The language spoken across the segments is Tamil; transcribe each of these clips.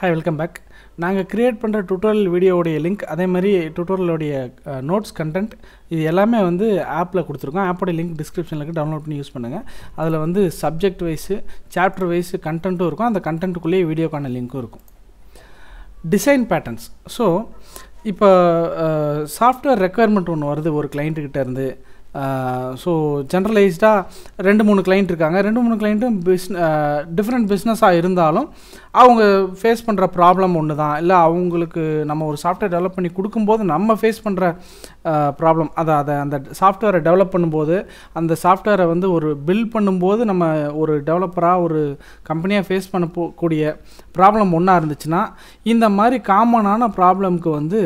Hi, welcome back. Nanga create pandra tutorial video link adhe mari tutorial notes content idu ellame vande app la kuduthirukkom app oda link description la download panni use pannunga adula vande subject wise chapter wise content irukum and content kulle video kana link irukum design patterns so ipo software requirement one varudhu or client kitta irundhu so generalized ah rendu moonu client irukanga rendu moonu client different business ah irundalum avanga face pandra problem onnu dhaan illa avangalukku nama or software develop panni kudukumbodhu nama face pandra problem adha and software develop பண்ணும்போது அந்த software வந்து ஒரு build பண்ணும்போது நம்ம ஒரு developer ah ஒரு company ah face பண்ண கூடிய problem ஒண்ணா இருந்துச்சுனா இந்த மாதிரி common ஆன problem க்கு வந்து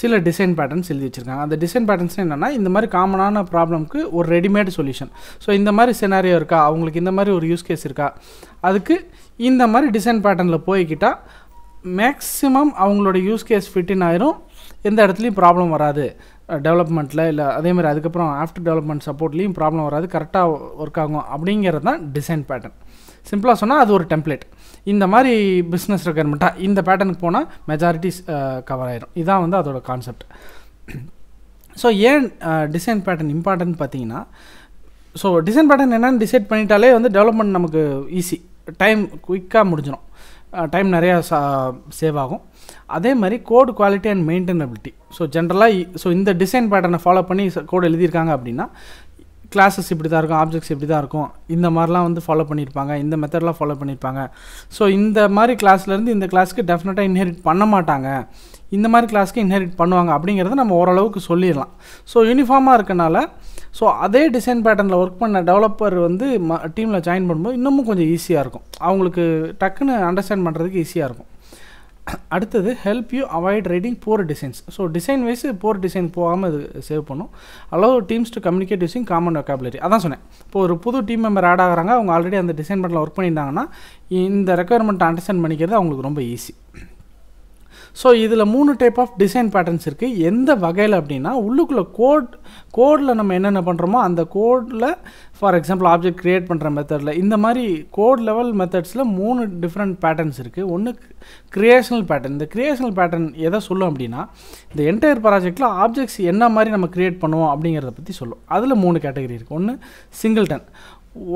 சில design patterns எழுதி வச்சிருக்காங்க அந்த design patterns என்னன்னா இந்த மாதிரி காமனான ப்ராப்ளம்க்கு ஒரு ரெடி மேட் சொல்யூஷன் சோ இந்த மாதிரி சினாரியோ இருக்கா உங்களுக்கு இந்த மாதிரி ஒரு யூஸ் கேஸ் இருக்கா அதுக்கு இந்த மாதிரி டிசைன் பேட்டர்ன்ல போய்கிட்டா மேக்ஸिमम அவங்களோட யூஸ் கேஸ் ஃபிட் இன் ஆயிரும் எந்த இடத்துலயும் ப்ராப்ளம் வராது டெவலப்மென்ட்ல இல்ல அதே மாதிரி அதுக்கு அப்புறம் ஆஃப்டர் டெவலப்மென்ட் சப்போர்ட்லயும் ப்ராப்ளம் வராது கரெக்ட்டா வர்க் ஆகும் அப்படிங்கறது தான் டிசைன் பேட்டர்ன் சிம்பிளா சொன்னா அது ஒரு டெம்ப்ளேட் இந்த மாதிரி business requirement இந்த பேட்டர்னுக்கு போனா majority கவர் ஆயிடும் இதான் வந்து அதோட concept so yen design pattern important pathina so design pattern enna decide pannitale vandu development namakku easy time quick ah mudinjrom time nariya save agum adhe mari code quality and maintainability so generally so in the design pattern follow panni code elidirukanga appadina classes இப்படி தான் இருக்கும் objects இப்படி தான் இருக்கும் இந்த மாதிரிலாம் வந்து ஃபாலோ பண்ணிருப்பாங்க இந்த மெத்தட்ல ஃபாலோ பண்ணிருப்பாங்க சோ இந்த மாதிரி கிளாஸ்ல இருந்து இந்த கிளாஸ்க்கு डेफिनेटா இன்ஹெரிட் பண்ண மாட்டாங்க இந்த மாதிரி கிளாஸ்க்கு இன்ஹெரிட் பண்ணுவாங்க அப்படிங்கறது நம்ம ஓரளவுக்கு சொல்லிரலாம் சோ யூனிஃபார்மா இருக்கனால சோ அதே டிசைன் பேட்டர்ன்ல வர்க் பண்ண டெவலப்பர் வந்து டீம்ல ஜாயின் பண்ணும்போது இன்னமும் கொஞ்சம் ஈஸியா இருக்கும் அவங்களுக்கு டக்குன்னு அண்டர்ஸ்டாண்ட் பண்றதுக்கு ஈஸியா இருக்கும் அடுத்து help you avoid writing poor designs so design wise poor design போகாம இது சேவ் பண்ணும் allow teams to communicate using common vocabulary அதான் சொன்னேன் இப்போ ஒரு புது டீம் மெம்பர் ஆட் ஆகறாங்க அவங்க ஆல்ரெடி அந்த டிசைன் பண்ணல வர்க் பண்ணிட்டாங்கன்னா இந்த ரெக்குயர்மென்ட் அண்டர்ஸ்டாண்ட் பண்ணிக்கிறது அவங்களுக்கு ரொம்ப ஈஸி சோ இதுல மூணு டைப் ஆஃப் டிசைன் பேட்டர்ன்ஸ் இருக்கு எந்த வகையில அப்படினா உள்ளுக்குள்ள கோட்ல நம்ம என்னென்ன பண்றோமோ அந்த கோட்ல ஃபார் எக்ஸாம்பிள் ஆப்ஜெக்ட் கிரியேட் பண்ற மெத்தட்ல இந்த மாதிரி கோட் லெவல் மெத்தட்ஸ்ல மூணு டிஃபரண்ட் பேட்டர்ன்ஸ் இருக்கு ஒன்னு கிரியேஷனல் பேட்டர்ன் இந்த கிரியேஷனல் பேட்டர்ன் எதை சொல்லும் அப்படினா இந்த என்டையர் ப்ராஜெக்ட்ல ஆப்ஜெக்ட்ஸ் என்ன மாதிரி நம்ம கிரியேட் பண்ணுவோம் அப்படிங்கறத பத்தி சொல்லும் அதுல மூணு கேட்டகரி இருக்கு ஒன்னு singleton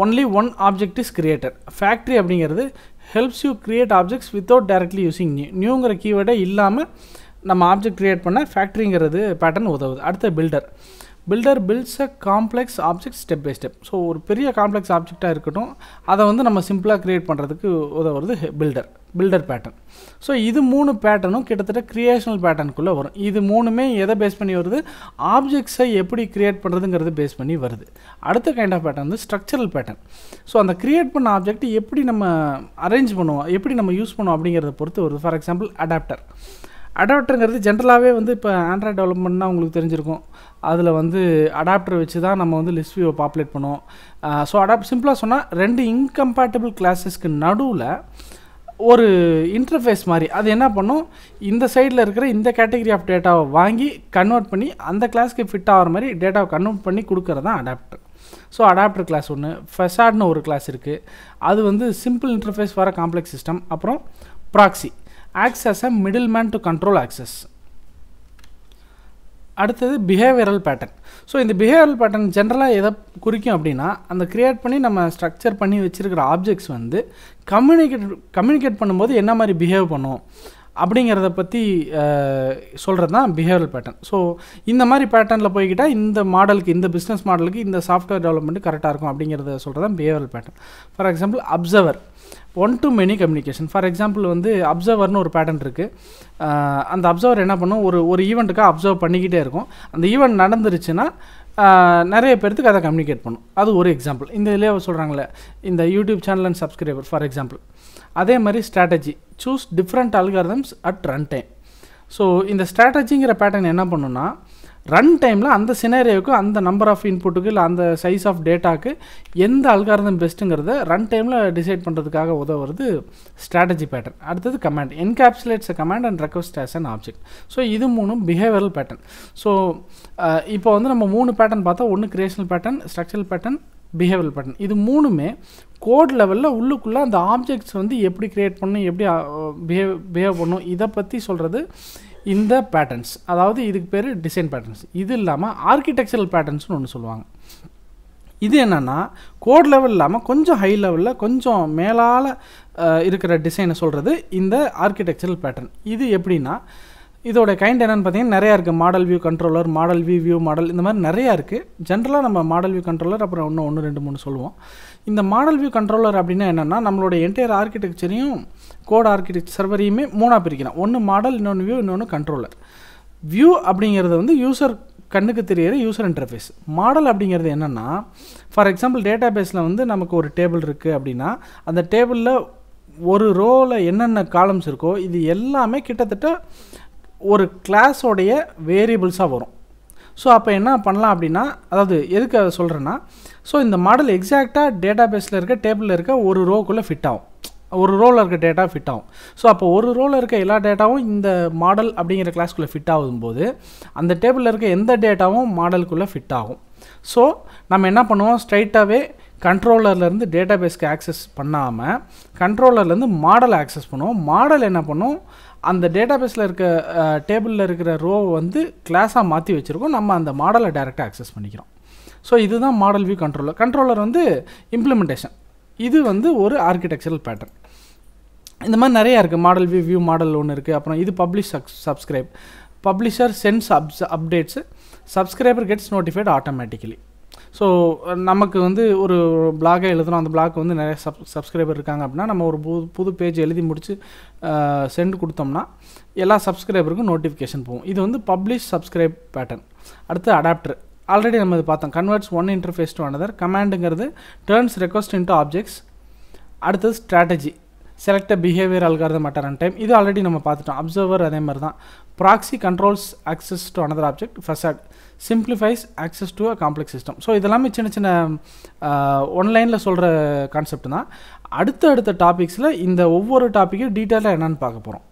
only one object is created factory அப்படிங்கிறது helps you create objects without directly using new ங்கற கீவேர்டை இல்லாம நம்ம object create பண்ண factoryங்கிறது pattern உதவுது அடுத்து builder builds a complex object step by step so ஒரு பெரிய complex object ஆ இருக்கட்டும் அத வந்து நம்ம சிம்பிளா create பண்றதுக்கு உதவுது builder pattern so இது மூணு பேட்டர்னும் கிட்டத்தட்ட creational pattern குள்ள வரும் இது மூணுமே எதை பேஸ் பண்ணி வருது objects ஐ எப்படி create பண்றதுங்கிறது பேஸ் பண்ணி வருது அடுத்த kind of pattern வந்து structural pattern so அந்த create பண்ண object எப்படி நம்ம arrange பண்ணுவோம் எப்படி நம்ம யூஸ் பண்ணுவோம் அப்படிங்கறத பொறுத்து வருது for example adapterங்கிறது ஜெனரலாவே வந்து இப்ப Android டெவலப்மென்ட்னா உங்களுக்கு தெரிஞ்சிருக்கும் அதுல வந்து adapter வெச்சு தான் நம்ம வந்து லிஸ்ட் வியூ பாப்புலேட் பண்ணுவோம் சோ adapter சிம்பிளா சொன்னா ரெண்டு incompatible classesக்கு நடுவுல ஒரு இன்டர்ஃபேஸ் மாதிரி அது என்ன பண்ணும் இந்த சைடுல இருக்கிற இந்த கேட்டகரி ஆஃப் டேட்டாவை வாங்கி கன்வர்ட் பண்ணி அந்த கிளாஸ்க்கு ஃபிட் ஆவற மாதிரி டேட்டாவை கன்வர்ட் பண்ணி குடுக்குறது தான் அடாப்டர் சோ அடாப்டர் கிளாஸ் ஒன்னு Facade ன்னு ஒரு கிளாஸ் இருக்கு அது வந்து simple interface for a complex system அப்புறம் proxy acts as a middleman to control access அடுத்து behavioral pattern சோ இந்த behavioral pattern ஜெனரலா எதை குறிக்கும் அப்படினா அந்த கிரியேட் பண்ணி நம்ம ஸ்ட்ரக்சர் பண்ணி வச்சிருக்கிற ஆப்ஜெக்ட்ஸ் வந்து கம்யூனிகேட் பண்ணும்போது என்ன மாதிரி behave பண்ணும் அப்படிங்கறத பத்தி சொல்றது தான் behavioral pattern சோ இந்த மாதிரி பேட்டர்ன்ல போய்கிட்டா இந்த மாடலுக்கு இந்த business மாடலுக்கு இந்த சாஃப்ட்வேர் டெவலப்மென்ட் கரெக்ட்டா இருக்கும் அப்படிங்கறத சொல்றது தான் behavioral pattern for example observer one to many communication for example வந்து observer ன்னு ஒரு பேட்டர்ன் இருக்கு அந்த observer என்ன பண்ணும் ஒரு ஈவென்ட்க்கு observe பண்ணிக்கிட்டே இருக்கும் அந்த ஈவென்ட் நடந்துருச்சுனா நிறைய பேருக்கு அத கம்யூனிகேட் பண்ணும் அது ஒரு எக்ஸாம்பிள் இந்த லேவ சொல்றாங்கல இந்த YouTube channel and subscriber for example அதே மாதிரி strategy choose different algorithms at run time so இந்த ஸ்ட்ராட்டஜிங்கற பேட்டர்ன் என்ன பண்ணும்னா ரன் டைம்ல அந்த சினாரியோக்கு அந்த நம்பர் ஆஃப் இன்புட்க்கு இல்ல அந்த சைஸ் ஆஃப் டேட்டாக்கு எந்த அல்காரிதம் பெஸ்ட்ங்கறதை ரன் டைம்ல டிசைட் பண்றதுக்காக உதவுறது ஸ்ட்ராட்டஜி பேட்டர்ன் அடுத்து command encapsulates a command and request as an object so இது மூணும் behavioral pattern சோ இப்போ வந்து நம்ம மூணு பேட்டர்ன் பார்த்தா ஒன்னு creational pattern structural pattern behavioral pattern. இது மூணுமே கோட் லெவல்ல உள்ளுக்குள்ள அந்த ஆப்ஜெக்ட்ஸ் வந்து எப்படி கிரியேட் பண்ணனும் எப்படி behave பண்ணனும் இத பத்தி சொல்றது இந்த patterns. அதாவது இதுக்கு பேரு design patterns. இது இல்லாம architectural patterns னு ஒன்னு சொல்வாங்க. இது என்னன்னா கோட் லெவல் இல்லாம கொஞ்சம் ஹை லெவல்ல கொஞ்சம் மேலால இருக்குற டிசைனை சொல்றது இந்த architectural pattern. இது எப்படினா இதோட கைண்ட் என்னன்னு பாத்தீங்கன்னா நிறைய இருக்கு model view controller model view model இந்த மாதிரி நிறைய இருக்கு ஜெனரலா நம்ம மாடல் வியூ கண்ட்ரோலர் அப்புறம் இன்னும் 1 2 3 சொல்லுவோம் இந்த மாடல் வியூ கண்ட்ரோலர் அப்படினா என்னன்னா நம்மளோட என்டையர் ஆர்க்கிடெக்சரையும் கோட் ஆர்க்கிடெக்சர் சர்வரையுமே மூணா பிரிக்கலாம் ஒன்னு மாடல் இன்னொன்னு வியூ இன்னொன்னு கண்ட்ரோலர் வியூ அப்படிங்கிறது வந்து யூசர் கண்ணுக்கு தெரியற யூசர் இன்டர்ஃபேஸ் மாடல் அப்படிங்கிறது என்னன்னா ஃபார் எக்ஸாம்பிள் டேட்டாபேஸ்ல வந்து நமக்கு ஒரு டேபிள் இருக்கு அப்படினா அந்த டேபிள்ல ஒரு ரோல என்னென்ன காலம்ஸ் இருக்கோ இது எல்லாமே கிட்டத்தட்ட ஒரு கிளாஸ் உடைய வேரியபிள்ஸா வரும் சோ அப்ப என்ன பண்ணலாம் அப்படினா அதாவது எதுக்கு சொல்றேன்னா சோ இந்த மாடல் எக்ஸாக்ட்டா டேட்டாபேஸ்ல இருக்க டேபிள்ல இருக்க ஒரு ரோக்குள்ள ஃபிட் ஆகும் ஒரு ரோல இருக்க டேட்டா ஃபிட் ஆகும் சோ அப்ப ஒரு ரோல இருக்க எல்லா டேட்டாவும் இந்த மாடல் அப்படிங்கற கிளாஸ்க்குள்ள ஃபிட் ஆகும்போது அந்த டேபிள்ல இருக்க எந்த டேட்டாவும் மாடலுக்குள்ள ஃபிட் ஆகும் சோ நாம என்ன பண்ணுவோம் ஸ்ட்ரைட்டாவே கண்ட்ரோலர்ல இருந்து டேட்டாபேஸ்க்கு ஆக்சஸ் பண்ணாம கண்ட்ரோலர்ல இருந்து மாடல் ஆக்சஸ் பண்ணுவோம் மாடல் என்ன பண்ணும் அந்த டேட்டாபேஸ்ல இருக்க டேபிள்ல இருக்கிற ரோ வந்து கிளாஸா மாத்தி வச்சிருக்கோம் நம்ம அந்த மாடலை டைரக்ட்டா ஆக்சஸ் பண்ணிக்கிறோம் சோ இதுதான் மாடல் வியூ கண்ட்ரோலர் கண்ட்ரோலர் வந்து இம்ப்ளிமெண்டேஷன் இது வந்து ஒரு ஆர்க்கிடெக்சரல் பேட்டர்ன் இந்த மாதிரி நிறைய இருக்கு மாடல் வியூ மாடல் ஒன்னு இருக்கு அப்புறம் இது publish subscribe publisher sends updates subscriber gets notified automatically so நமக்கு வந்து ஒரு blog எழுதணும் அந்த blog வந்து நிறைய subscriber இருக்காங்க அப்படினா நம்ம ஒரு புது பேஜ் எழுதி முடிச்சு சென்ட் கொடுத்தோம்னா எல்லா subscriberக்கும் நோட்டிஃபிகேஷன் போகும் இது வந்து publish subscribe pattern அடுத்து adapter ஆல்ரெடி நம்ம இது பார்த்தோம் converts one interface to another commandங்கிறது turns request into objects அடுத்து strategy select a behavior algorithm at runtime இது ஆல்ரெடி நம்ம பார்த்துட்டோம் observer அதே மாதிரி தான் proxy controls access to another object facade simplifies access to a complex system so இதெல்லாம் சின்ன ஆன்லைன்ல சொல்ற கான்செப்ட் தான் அடுத்து டாபிக்ஸ்ல இந்த ஒவ்வொரு டாபிக்கை டீடைலா என்னன்னு பார்க்க போறோம்